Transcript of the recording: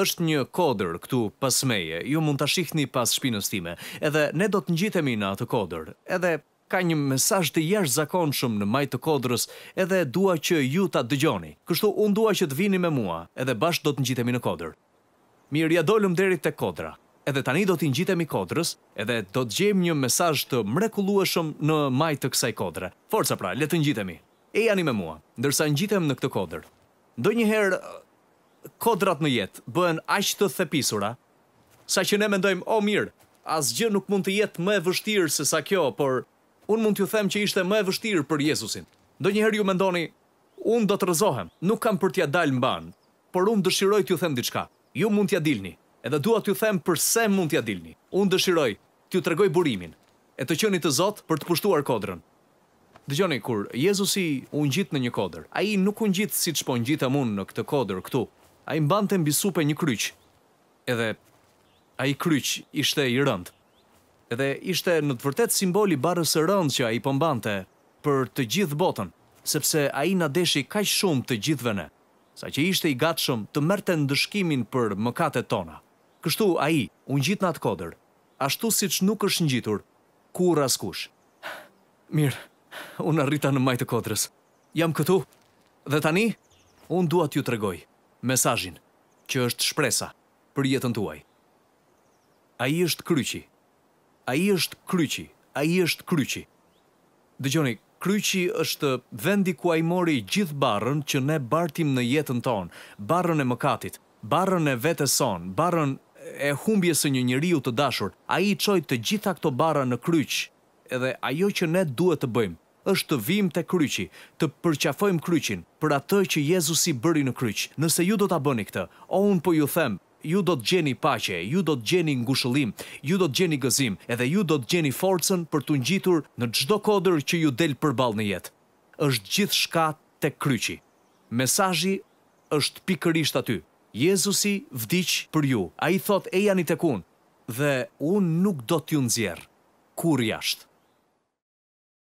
Është një kodër këtu pas meje, ju mund ta shihni pas shpinës time, edhe ne do të ngjitemi në atë kodër. Edhe ka një mesazh të jashtëzakonshëm në majtë të kodrës, edhe dua që ju ta dëgjoni. Kështu unë dua që të vini me mua, edhe bashkë do të ngjitemi në kodër. Mirë, ja dolëm deri tek kodra. Edhe tani do të ngjitemi kodrës, edhe do të gjejmë një mesazh të mrekullueshëm në majtë të kësaj kodre. Forca pra, le të ngjitemi. E jani me mua, ndërsa ngjitem në këtë kodër. Ndonjëherë kodrat në jetë bëhen aq të thepisura, sa që ne mendojmë, o mirë, asgjë nuk mund të jetë më e vështirë se sa kjo, por unë mund t'ju them që ishte më e vështirë për Jezusin. Ndonjëherë ju mendoni, unë do të rrëzohem, nuk kam për t'ja dalë mban, por unë dëshiroj t'ju them diçka. Ju mund t'ja dilni, edhe dua t'ju them përse mund t'ja dilni. Unë dëshiroj t'ju tregoj burimin, e të qeni të Zot për të pushtuar kodrën. Dëgjoni, kur Jezusi u ngjit në një kodër, ai nuk u ngjit siç po ngjitem unë në këtë kodër këtu. Ai mbante mbi supë një kryq. Edhe ai kryq ishte i rënd. Edhe ishte në të vërtetë simboli barrës së rëndë që ai po mbante për të gjithë botën, sepse ai na deshi kaq shumë të gjithëve ne, saqë ishte i gatshëm të merrte ndëshkimin për mëkatet tona. Kështu ai u ngjit në atë kodër, ashtu siç nuk është ngjitur kurrë askush. Mirë, unë arrita në majtë kodrës. Jam këtu, dhe tani, unë dua t'ju tregoj mesazhin, që është shpresa për jetën tuaj. Ai është kryqi. Ai është kryqi. Ai është kryqi. Dëgjoni, kryqi është vendi ku ai mori gjithë barrën që ne bartim në jetën tonë, barrën e mëkatit, barrën e vetes son, barrën e humbjes së një njeriu të dashur. Ai çoi të gjitha këto barra në kryq, edhe ajo që ne duhet të bëjmë është të vim të kryqi, të përqafojmë kryqin për atë që Jezusi bëri në kryq. Nëse ju do ta bëni këtë, o unë po ju them, ju do të gjeni paqe, ju do të gjeni ngushëllim, ju do të gjeni gëzim, edhe ju do të gjeni forcën për të ngjitur në çdo kodër që ju del përballë në jetë. Është gjithçka tek kryqi. Mesazhi është pikërisht aty. Jezusi vdiq për ju. Ai thotë, e jani tek unë, dhe unë nuk do t'ju nxjerr kurrë jashtë.